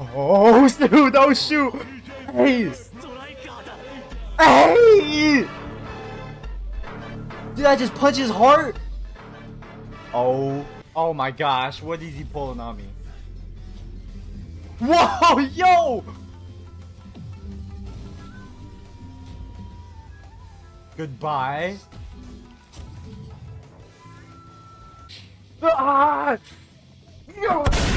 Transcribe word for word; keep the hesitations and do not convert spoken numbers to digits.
Oh shoot! Oh shoot! Hey! Hey! Dude, I just punched his heart! Oh. Oh my gosh, what is he pulling on me? Whoa! Yo! Goodbye. Ah! Yo!